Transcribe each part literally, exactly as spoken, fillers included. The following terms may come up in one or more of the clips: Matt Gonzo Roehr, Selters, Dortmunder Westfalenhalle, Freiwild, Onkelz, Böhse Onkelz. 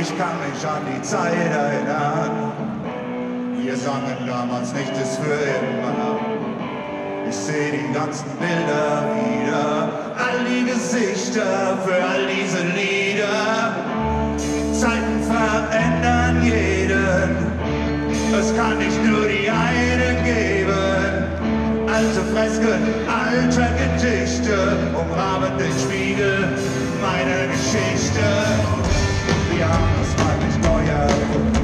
Ich kann mich an die Zeit erinnern. Wir sangen damals nicht es für immer. Ich seh die ganzen Bilder wieder, all die Gesichter für all diese Lieder. Zeiten verändern jeden, es kann nicht nur die einen geben. Alte Fresken, alte Gedichte umrahmen den Spiegel meiner Geschichte. Wir haben es mal mit neuer erfunden.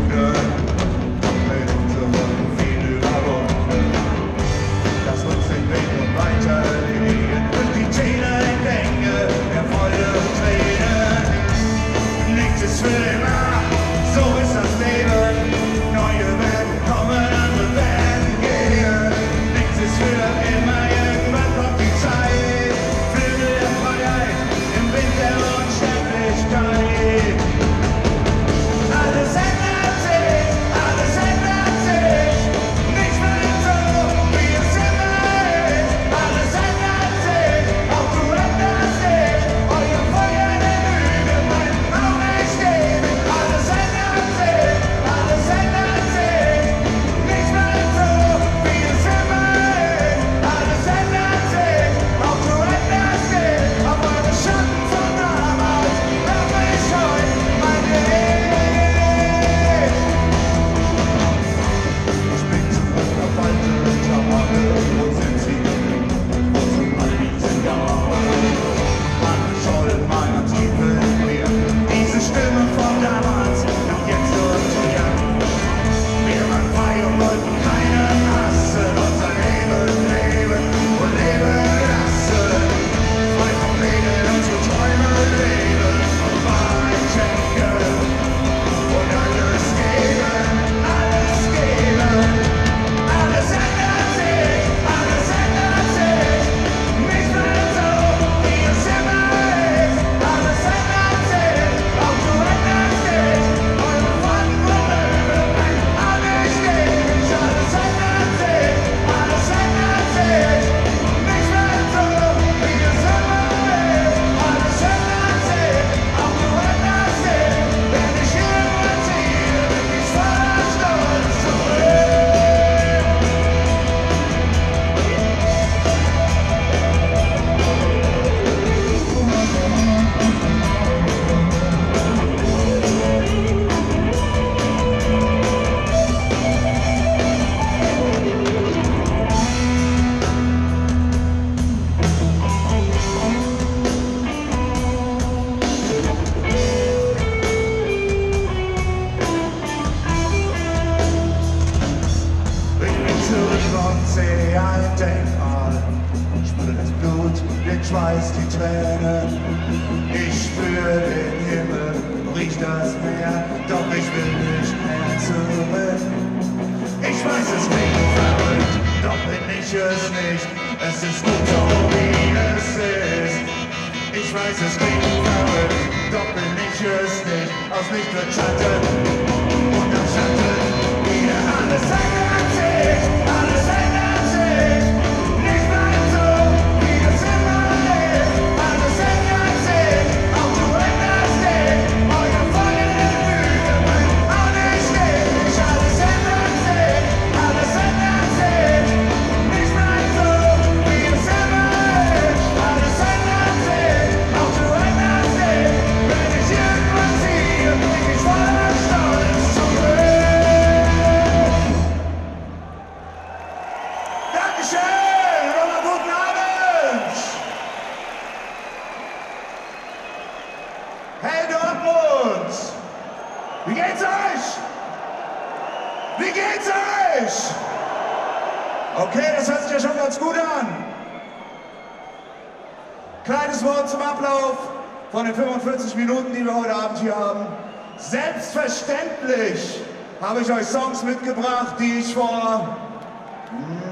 Mitgebracht, die ich vor, hm,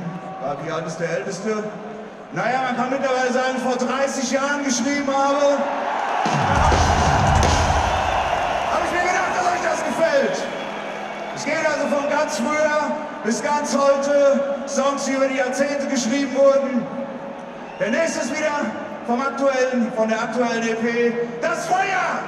war wie alt ist der Älteste? Naja, man kann mittlerweile sagen, vor dreißig Jahren geschrieben habe. Habe ich mir gedacht, dass euch das gefällt. Es geht also von ganz früher bis ganz heute, Songs, die über die Jahrzehnte geschrieben wurden. Der nächste ist wieder vom aktuellen, von der aktuellen E P, Das Feuer!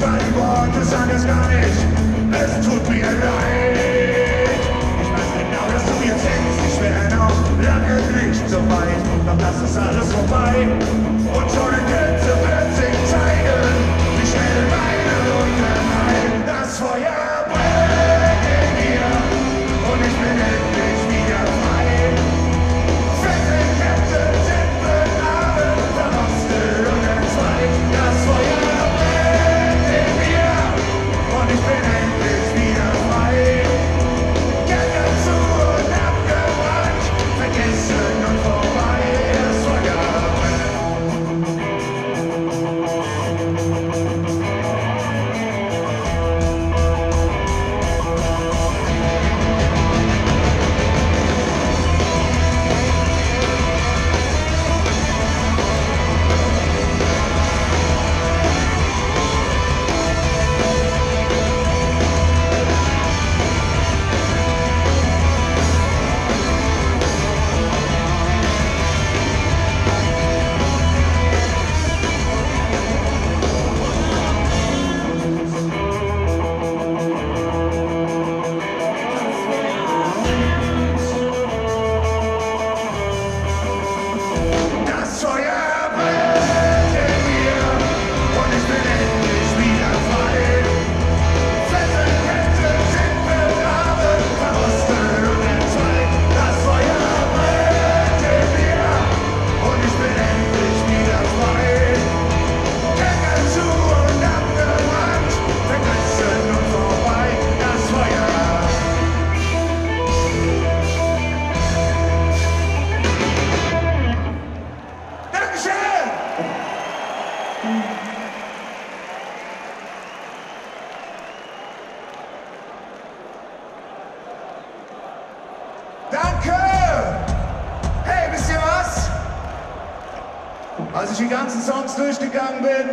Mein Wort ist anders gar nicht. Es tut mir leid. Ich weiß genau, dass du jetzt hängst. Ich wäre noch lange nicht so weit. Doch das ist alles vorbei. Und schon eine Grenze wird sich zeigen. Wie schnell meine Lunte rein. Das Feuer brennt in mir. Und ich bin endlich wieder frei. Fette Ketten sind mit Abend verrostet und entzweit. Das Feuer brennt in mir. Und ich bin endlich wieder frei. Ketten zu und abgebrannt. Vergessen und vorbei. Das Feuer durchgegangen bin,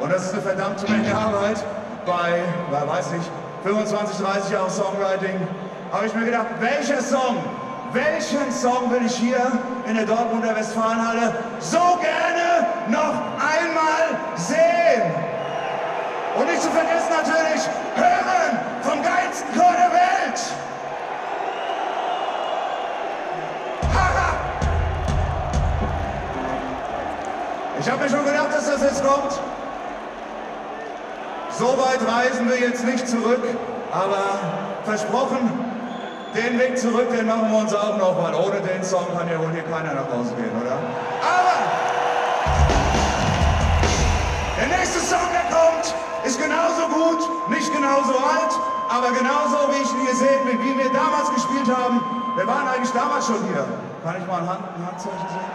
und das ist eine verdammte Menge Arbeit, bei, bei weiß nicht, fünfundzwanzig, dreißig Jahren Songwriting, habe ich mir gedacht, welcher Song, welchen Song will ich hier in der Dortmunder Westfalenhalle so gerne noch einmal sehen? Und nicht zu vergessen natürlich, hören vom geilsten Chor der Welt! Ich habe mir schon gedacht, dass das jetzt kommt. So weit reisen wir jetzt nicht zurück, aber versprochen, den Weg zurück, den machen wir uns auch noch mal. Ohne den Song kann ja wohl hier keiner nach Hause gehen, oder? Aber der nächste Song, der kommt, ist genauso gut, nicht genauso alt, aber genauso, wie ich ihn hier sehe, wie wir damals gespielt haben. Wir waren eigentlich damals schon hier. Kann ich mal ein Hand, ein Handzeichen sehen?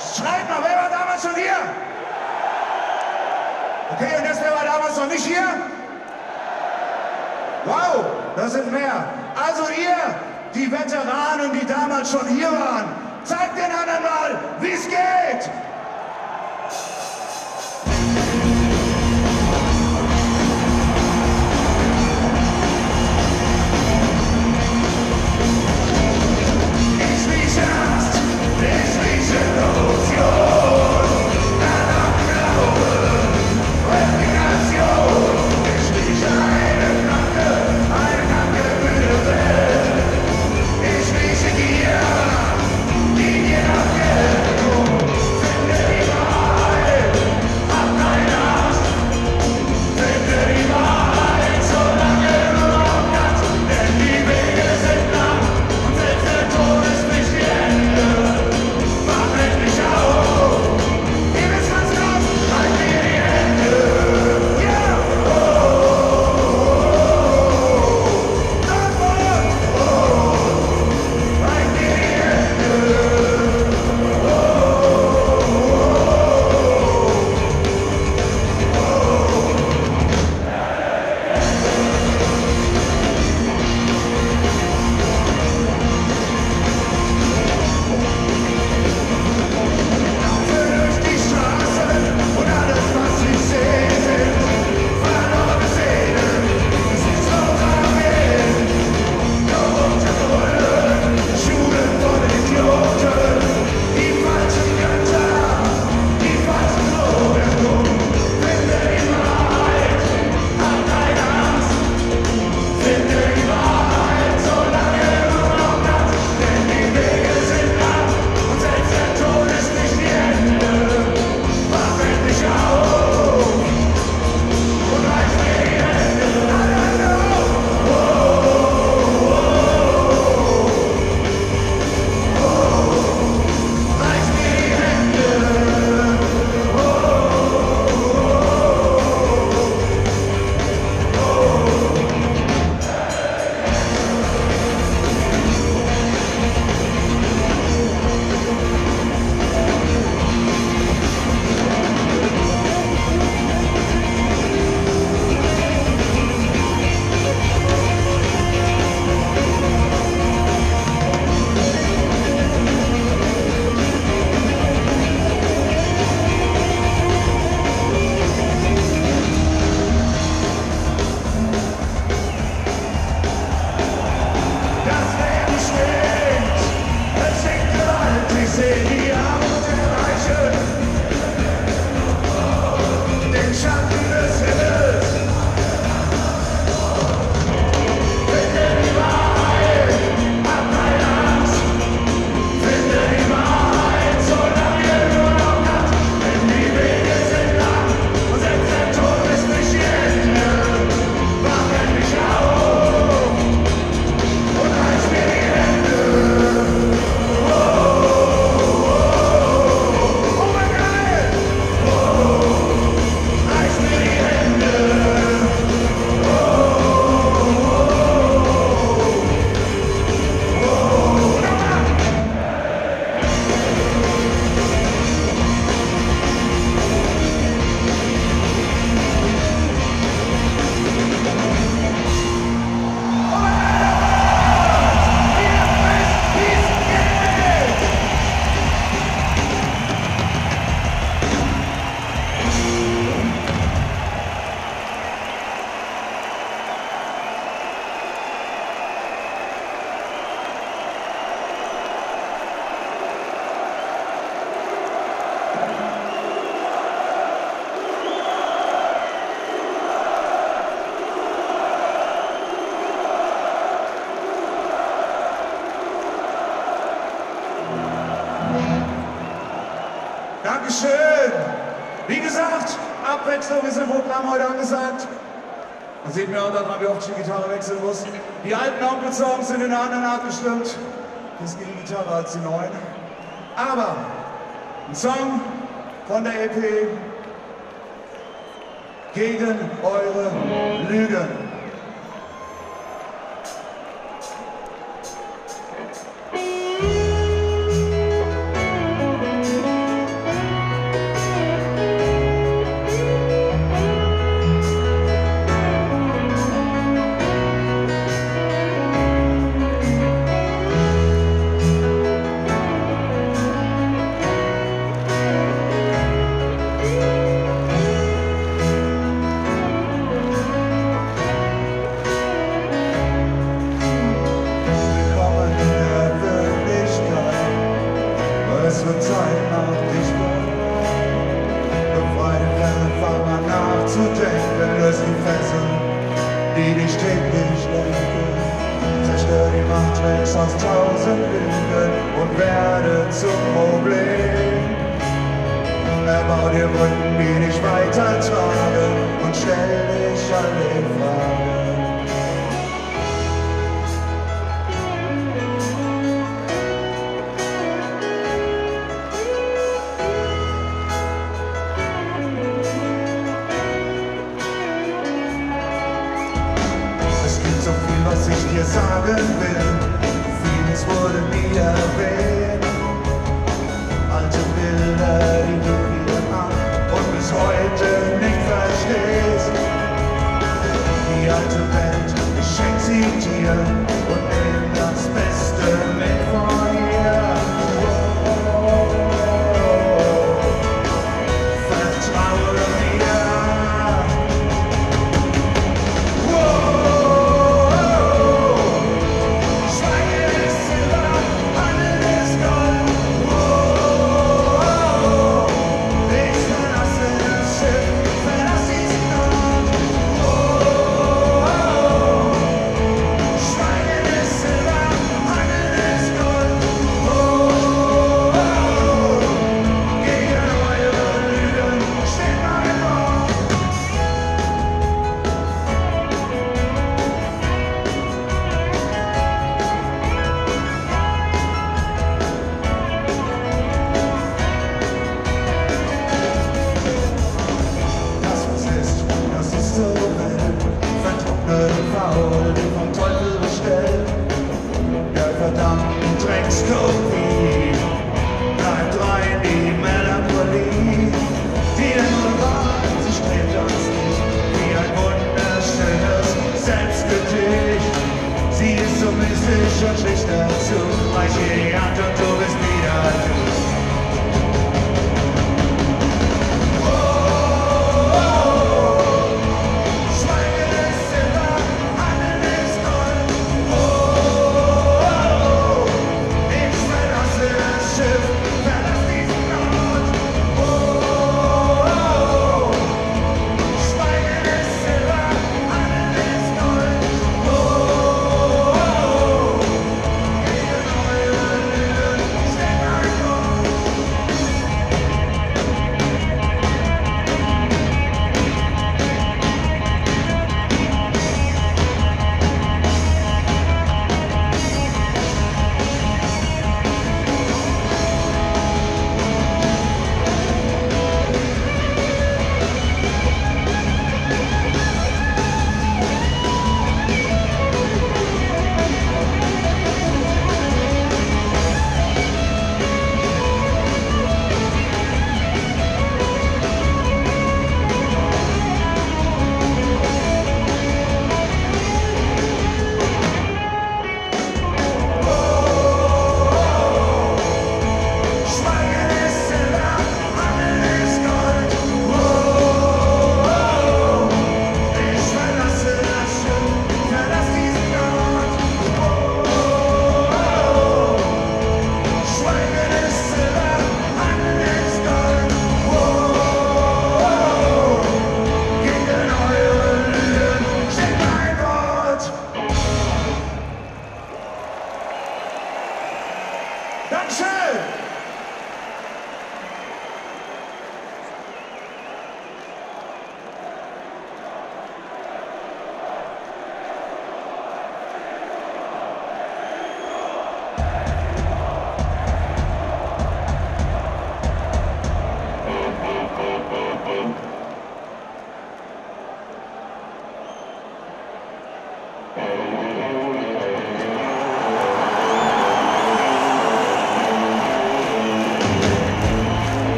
Schreibt mal, wer war damals schon hier? Okay, und jetzt, wer war damals noch nicht hier? Wow, das sind mehr. Also ihr, die Veteranen, die damals schon hier waren, zeigt den anderen mal, wie es geht! Ich Abwechslung ist im Programm heute angesagt. Man sieht mir auch daran, wie oft ich die Gitarre wechseln muss. Die alten Onkelz-Songs sind in der anderen Art gestimmt. Das geht die Gitarre als die neuen. Aber ein Song von der E P gegen eure Lügen.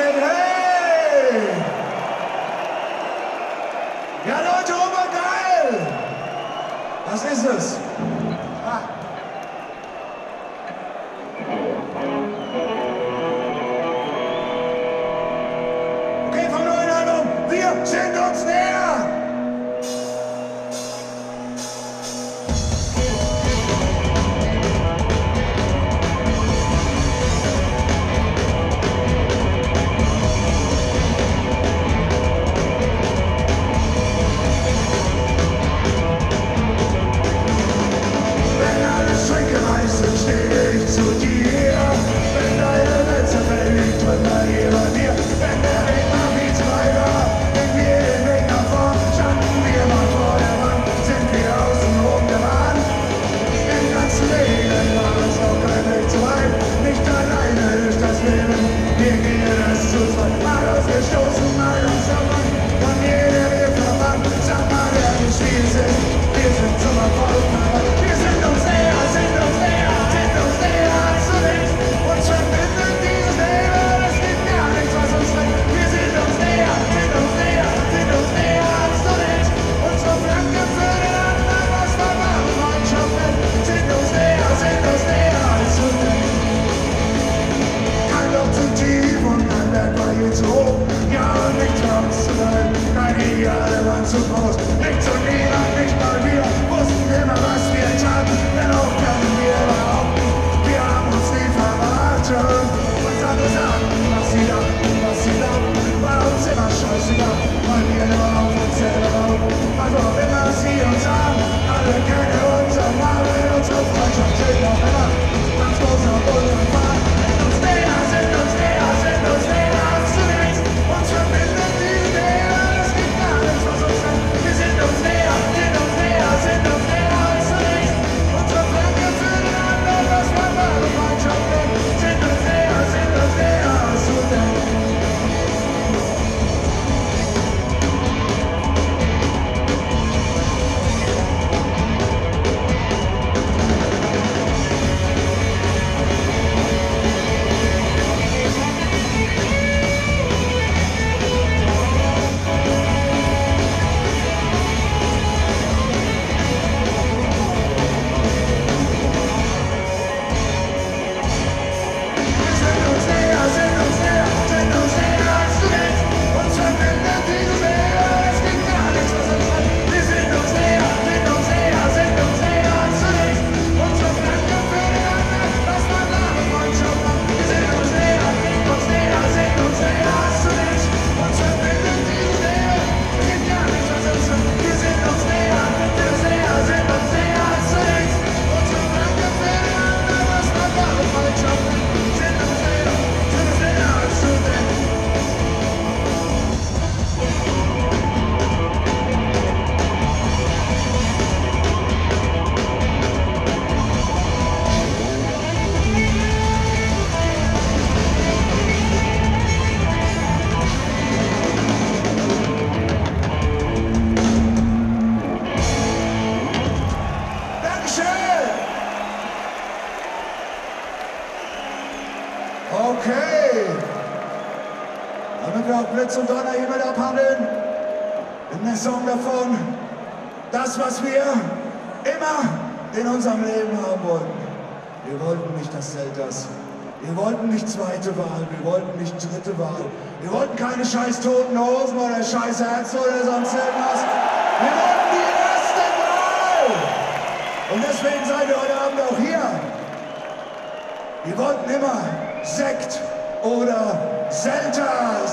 hey! Ja Leute, obergeil! Das ist es! Ah. Okay, von neuem an, wir sind uns näher! Okay, damit wir auch Blitz und Donnerhimmel abhandeln, in der Song davon, das, was wir immer in unserem Leben haben wollten. Wir wollten nicht das Selters, wir wollten nicht zweite Wahl, wir wollten nicht dritte Wahl, wir wollten keine scheiß toten Hosen oder scheiß Herzen oder sonst irgendwas. Wir wollten die erste Wahl! Und deswegen seid ihr heute Abend auch hier. Wir wollten immer Sekt oder Selters.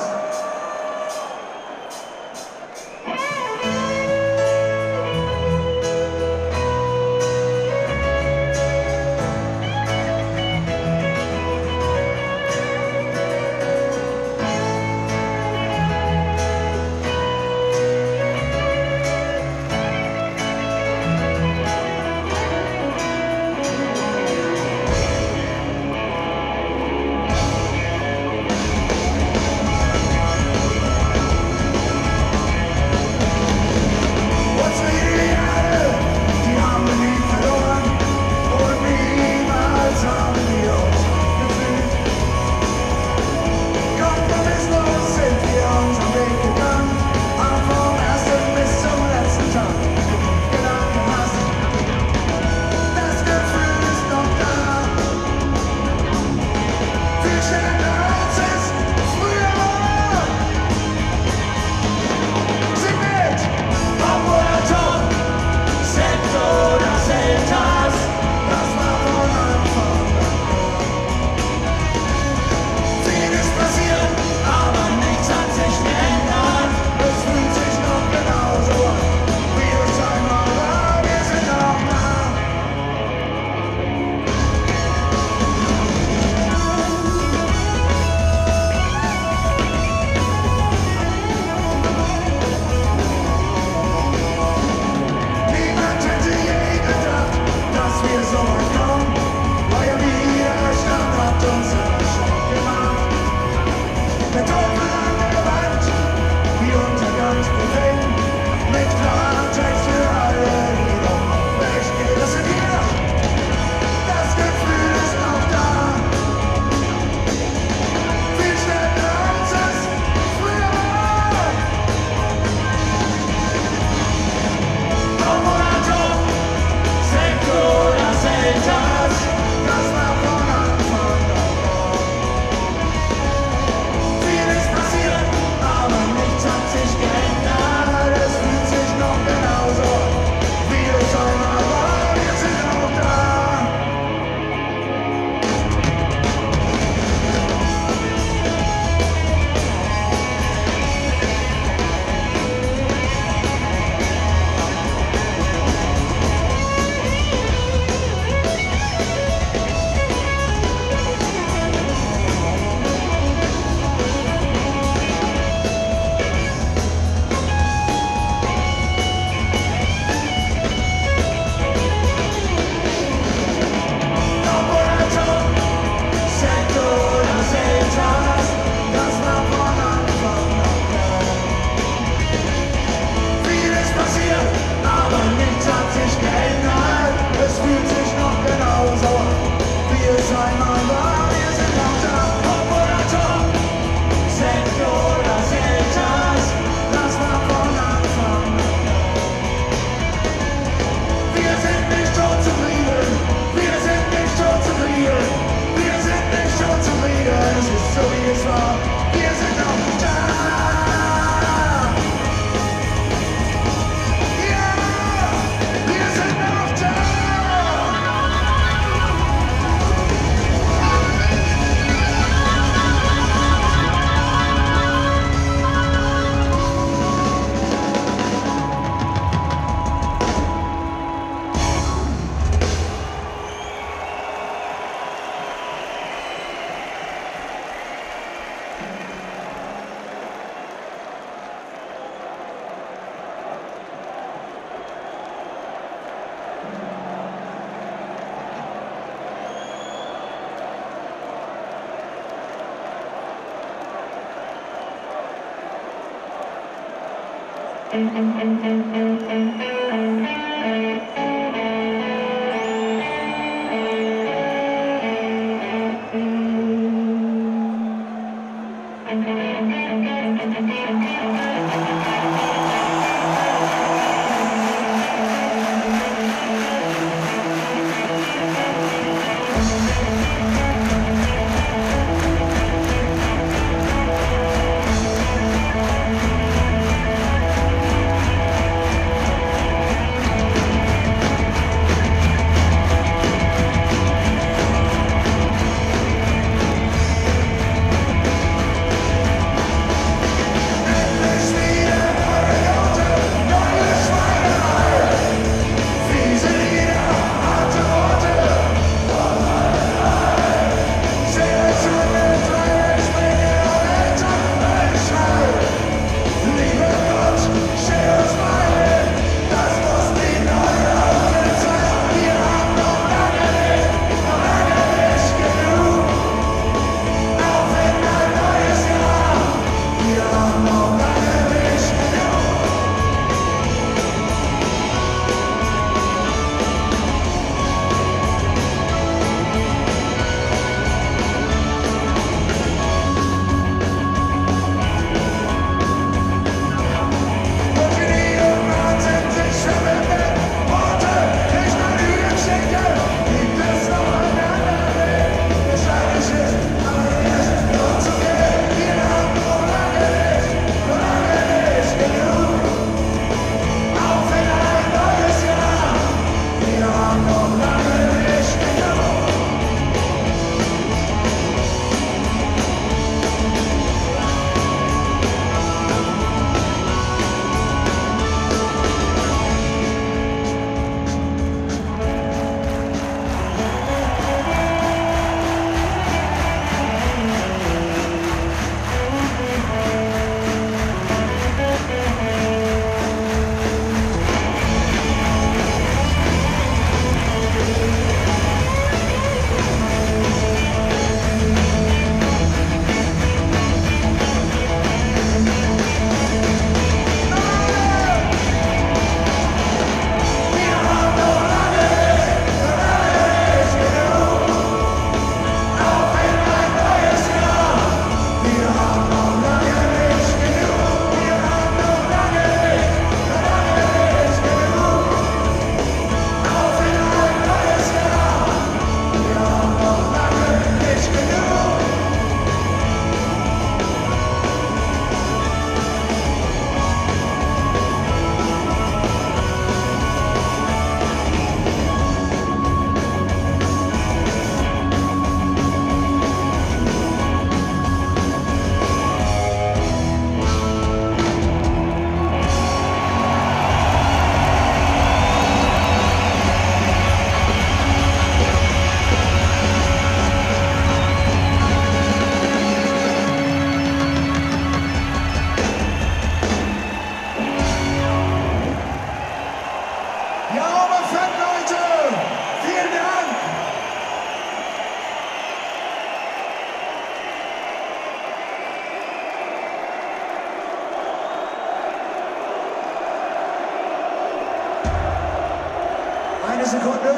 Sekunde.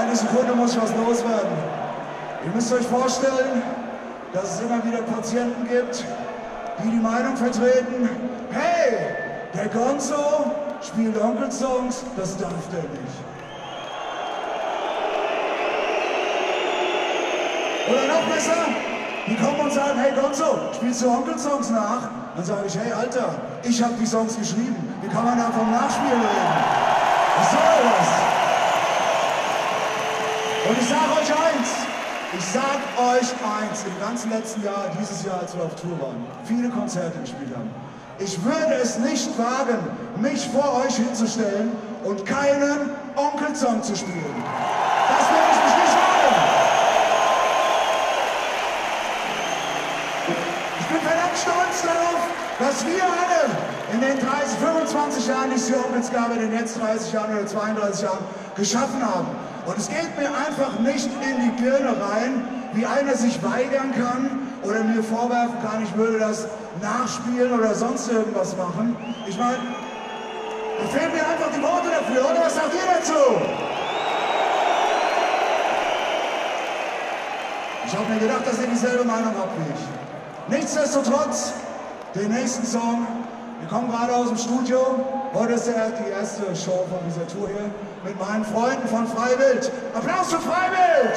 Eine Sekunde muss was loswerden. Ihr müsst euch vorstellen, dass es immer wieder Patienten gibt, die die Meinung vertreten, hey, der Gonzo spielt Onkelz-Songs, das darf der nicht. Oder noch besser, die kommen und sagen, hey Gonzo, spielst du Onkelz-Songs nach? Dann sage ich, hey Alter, ich habe die Songs geschrieben, wie kann man da vom Nachspielen reden? Was soll das? Und ich sage euch eins, ich sage euch eins, im ganzen letzten Jahr, dieses Jahr, als wir auf Tour waren, viele Konzerte gespielt haben. Ich würde es nicht wagen, mich vor euch hinzustellen und keinen Onkelz-Song zu spielen. Das würde ich mich nicht wagen. Ich bin verdammt stolz darauf, dass wir alle in den dreißig, fünfundzwanzig Jahren, die es hier Onkelz gab, in den letzten dreißig Jahren oder zweiunddreißig Jahren geschaffen haben. Und es geht mir einfach nicht in die Birne rein, wie einer sich weigern kann oder mir vorwerfen kann, ich würde das nachspielen oder sonst irgendwas machen. Ich meine, da fehlen mir einfach die Worte dafür, oder? Was sagt ihr dazu? Ich habe mir gedacht, dass ihr dieselbe Meinung habt wie ich. Nichtsdestotrotz, den nächsten Song. Wir kommen gerade aus dem Studio. Heute ist ja die erste Show von dieser Tour hier mit meinen Freunden von Freiwild. Applaus für Freiwild!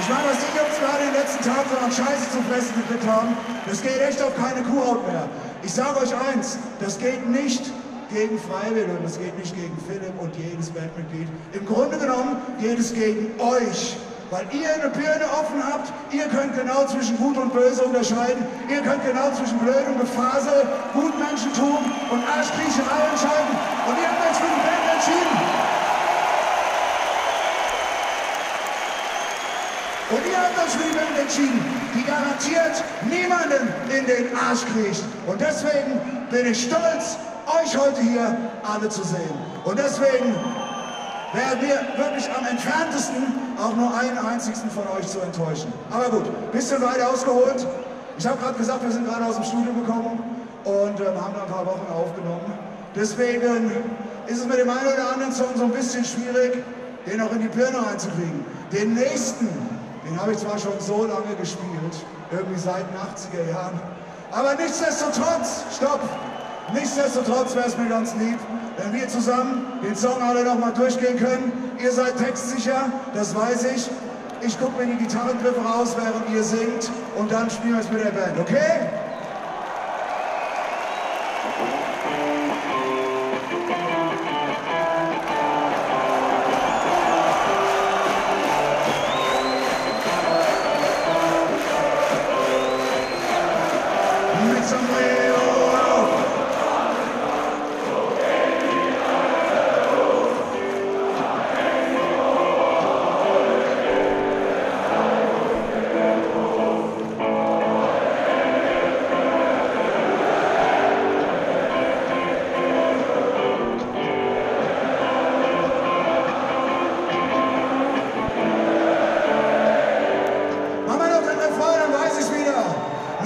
Ich meine, was die Jungs gerade den letzten Tag so an Scheiße zu fressen gekriegt haben, das geht echt auf keine Kuhhaut mehr. Ich sage euch eins, das geht nicht gegen Freiwild und das geht nicht gegen Philipp und jedes Bandmitglied. Im Grunde genommen geht es gegen euch. Weil ihr eine Birne offen habt, ihr könnt genau zwischen Gut und Böse unterscheiden, ihr könnt genau zwischen Blöd und Gefasel, Gutmenschentum und Arschkriecherei entscheiden. Und ihr habt euch für die Band entschieden. Und ihr habt euch für die Band entschieden, die garantiert niemanden in den Arsch kriecht. Und deswegen bin ich stolz, euch heute hier alle zu sehen. Und deswegen wäre mir wirklich am entferntesten, auch nur einen einzigen von euch zu enttäuschen. Aber gut, ein bisschen weiter ausgeholt. Ich habe gerade gesagt, wir sind gerade aus dem Studio gekommen und ähm, haben da ein paar Wochen aufgenommen. Deswegen ist es mit dem einen oder anderen Song so ein bisschen schwierig, den auch in die Birne reinzukriegen. Den nächsten, den habe ich zwar schon so lange gespielt, irgendwie seit den achtziger Jahren, aber nichtsdestotrotz, stopp, nichtsdestotrotz wäre es mir ganz lieb, wenn wir zusammen den Song alle nochmal durchgehen können. Ihr seid textsicher, das weiß ich. Ich gucke mir die Gitarrengriffe raus, während ihr singt, und dann spielen wir es mit der Band, okay?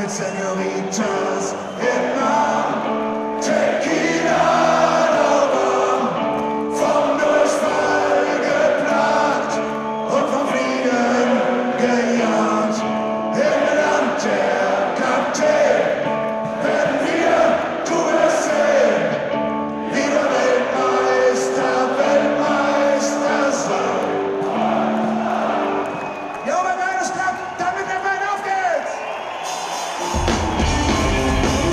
Senoritas in Namen, Tequila-Daumen, vom Durchfall geplagt und vom Fliegen gejagt. Im Land der Kakteen werden wir, du wirst sehen, wieder Weltmeister, Weltmeister sein. Ja, aber nein, es klappt, damit der Wein aufgeht! We'll be right back.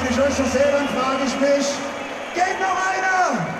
würde ich euch schon selber frage ich mich, geht noch einer?